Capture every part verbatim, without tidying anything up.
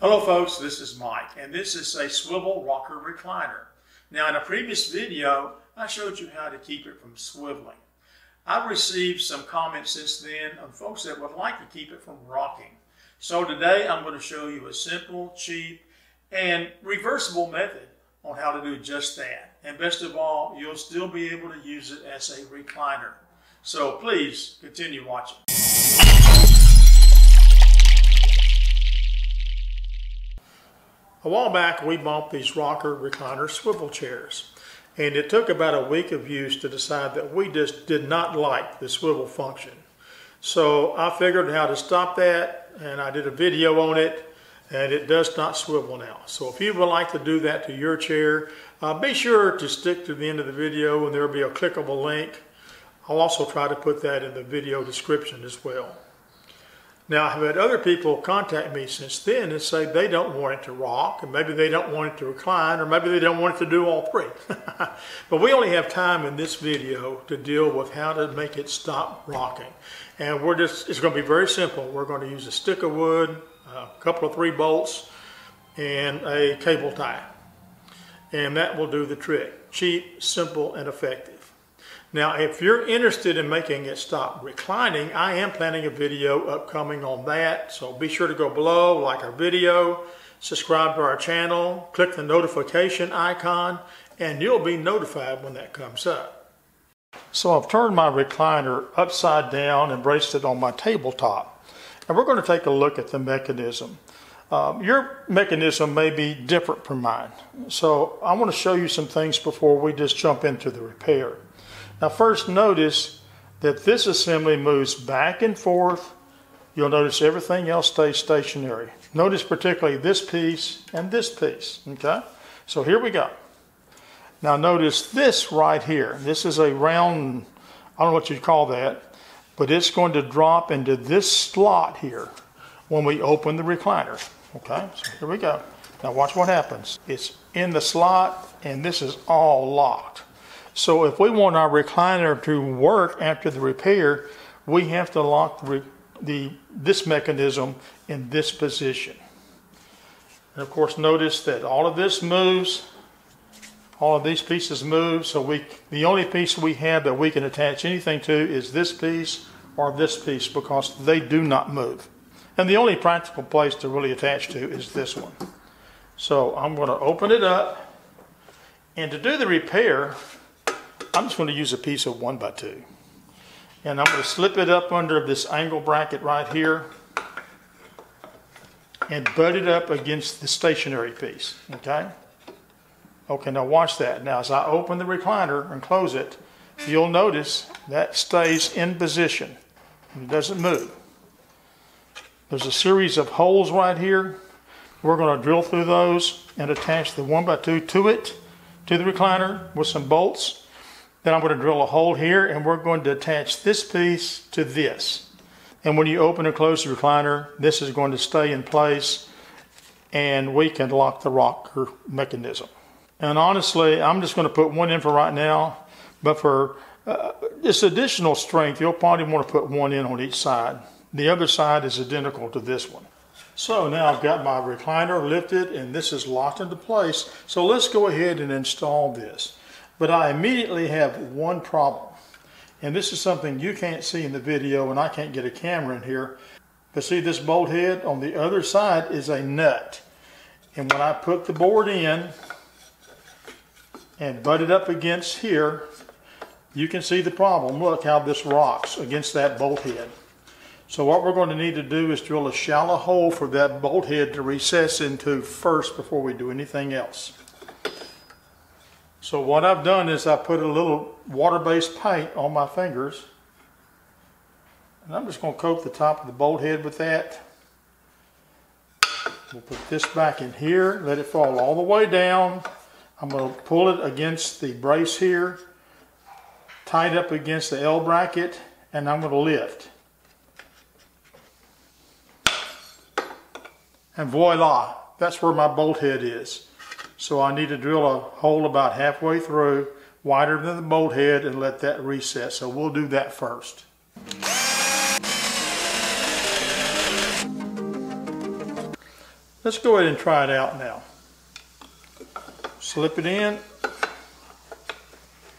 Hello folks, this is Mike, and this is a swivel rocker recliner. Now in a previous video, I showed you how to keep it from swiveling. I've received some comments since then of folks that would like to keep it from rocking. So today I'm going to show you a simple, cheap, and reversible method on how to do just that. And best of all, you'll still be able to use it as a recliner. So please continue watching. A while back, we bought these rocker recliner swivel chairs, and it took about a week of use to decide that we just did not like the swivel function. So I figured how to stop that, and I did a video on it, and it does not swivel now. So if you would like to do that to your chair, uh, be sure to stick to the end of the video, and there will be a clickable link. I'll also try to put that in the video description as well. Now, I've had other people contact me since then and say they don't want it to rock, and maybe they don't want it to recline, or maybe they don't want it to do all three. But we only have time in this video to deal with how to make it stop rocking. And we're just, it's going to be very simple. We're going to use a stick of wood, a couple of three bolts, and a cable tie. And that will do the trick. Cheap, simple, and effective. Now, if you're interested in making it stop reclining, I am planning a video upcoming on that. So be sure to go below, like our video, subscribe to our channel, click the notification icon, and you'll be notified when that comes up. So I've turned my recliner upside down and braced it on my tabletop. And we're going to take a look at the mechanism. Um, your mechanism may be different from mine. So I want to show you some things before we just jump into the repair. Now first, notice that this assembly moves back and forth. You'll notice everything else stays stationary. Notice particularly this piece and this piece, okay? So here we go. Now notice this right here. This is a round, I don't know what you'd call that, but it's going to drop into this slot here when we open the recliner, okay? So here we go. Now watch what happens. It's in the slot, and this is all locked. So if we want our recliner to work after the repair, we have to lock the, the, this mechanism in this position. And of course, notice that all of this moves, all of these pieces move, so we, the only piece we have that we can attach anything to is this piece or this piece, because they do not move. And the only practical place to really attach to is this one. So I'm going to open it up, and to do the repair, I'm just going to use a piece of one by two, and I'm going to slip it up under this angle bracket right here and butt it up against the stationary piece, okay? Okay, now watch that. Now as I open the recliner and close it, you'll notice that stays in position. It doesn't move. There's a series of holes right here. We're going to drill through those and attach the one by two to it, to the recliner with some bolts. Then I'm going to drill a hole here, and we're going to attach this piece to this. And when you open and close the recliner, this is going to stay in place, and we can lock the rocker mechanism. And honestly, I'm just going to put one in for right now, but for uh, this additional strength, you'll probably want to put one in on each side. The other side is identical to this one. So now I've got my recliner lifted, and this is locked into place. So let's go ahead and install this. But I immediately have one problem. And this is something you can't see in the video, and I can't get a camera in here. But see this bolt head on the other side is a nut. And when I put the board in and butt it up against here, you can see the problem. Look how this rocks against that bolt head. So what we're going to need to do is drill a shallow hole for that bolt head to recess into first before we do anything else. So what I've done is I put a little water-based paint on my fingers, and I'm just going to coat the top of the bolt head with that. We'll put this back in here, let it fall all the way down. I'm going to pull it against the brace here, tie it up against the L bracket, and I'm going to lift. And voila, that's where my bolt head is. So I need to drill a hole about halfway through, wider than the bolt head, and let that reset. So we'll do that first. Let's go ahead and try it out now. Slip it in.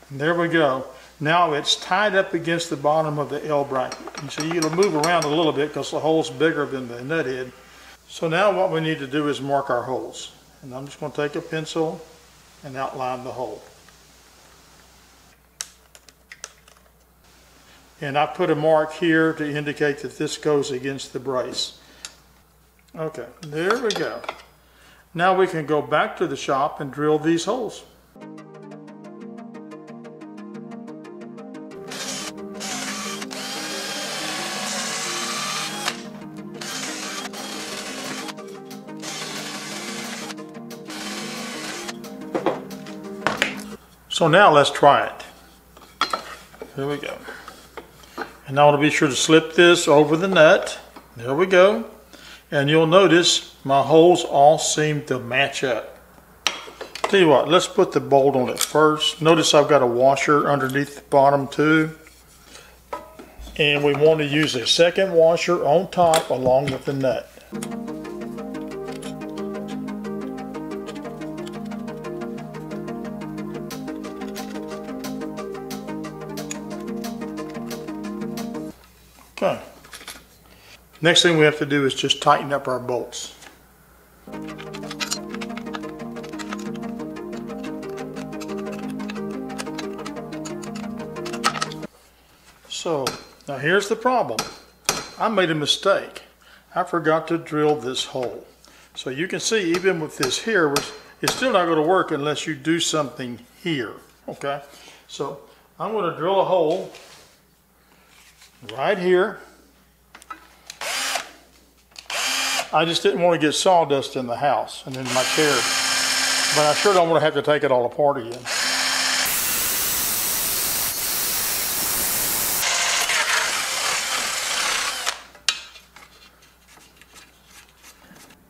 There we go. Now it's tied up against the bottom of the L bracket. You see, it'll move around a little bit because the hole's bigger than the nut head. So now what we need to do is mark our holes. And I'm just going to take a pencil and outline the hole. And I put a mark here to indicate that this goes against the brace. Okay, there we go. Now we can go back to the shop and drill these holes. So now let's try it. Here we go. And I want to be sure to slip this over the nut. There we go. And you'll notice my holes all seem to match up. Tell you what, let's put the bolt on it first. Notice I've got a washer underneath the bottom too. And we want to use a second washer on top along with the nut. Okay. Next thing we have to do is just tighten up our bolts. So, now here's the problem. I made a mistake. I forgot to drill this hole. So you can see even with this here, it's still not going to work unless you do something here. Okay, so I'm going to drill a hole right here. I just didn't want to get sawdust in the house and in my chair, but I sure don't want to have to take it all apart again.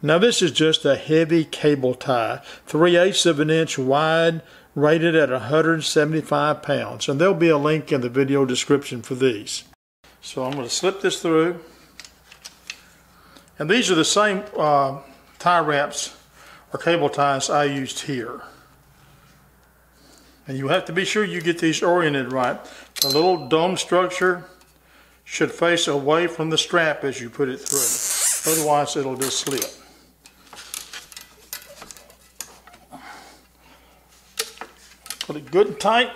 Now this is just a heavy cable tie, three eighths of an inch wide, rated at one hundred seventy-five pounds, and there'll be a link in the video description for these. So I'm going to slip this through. And these are the same uh, tie wraps or cable ties I used here. And you have to be sure you get these oriented right. The little dome structure should face away from the strap as you put it through. Otherwise it'll just slip. Put it good and tight.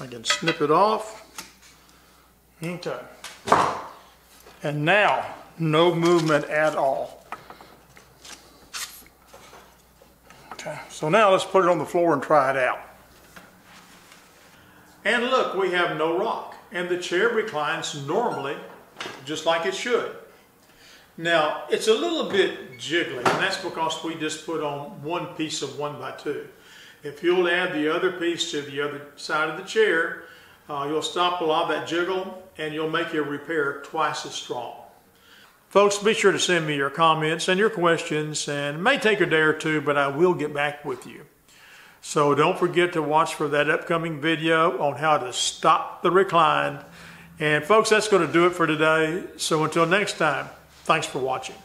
I can snip it off. Okay. And now, no movement at all. Okay, so now let's put it on the floor and try it out. And look, we have no rock. And the chair reclines normally, just like it should. Now, it's a little bit jiggly, and that's because we just put on one piece of one by two. If you'll add the other piece to the other side of the chair, Uh, you'll stop a lot of that jiggle, and you'll make your repair twice as strong. Folks, be sure to send me your comments and your questions, and it may take a day or two, but I will get back with you. So don't forget to watch for that upcoming video on how to stop the recline. And folks, that's going to do it for today. So until next time, thanks for watching.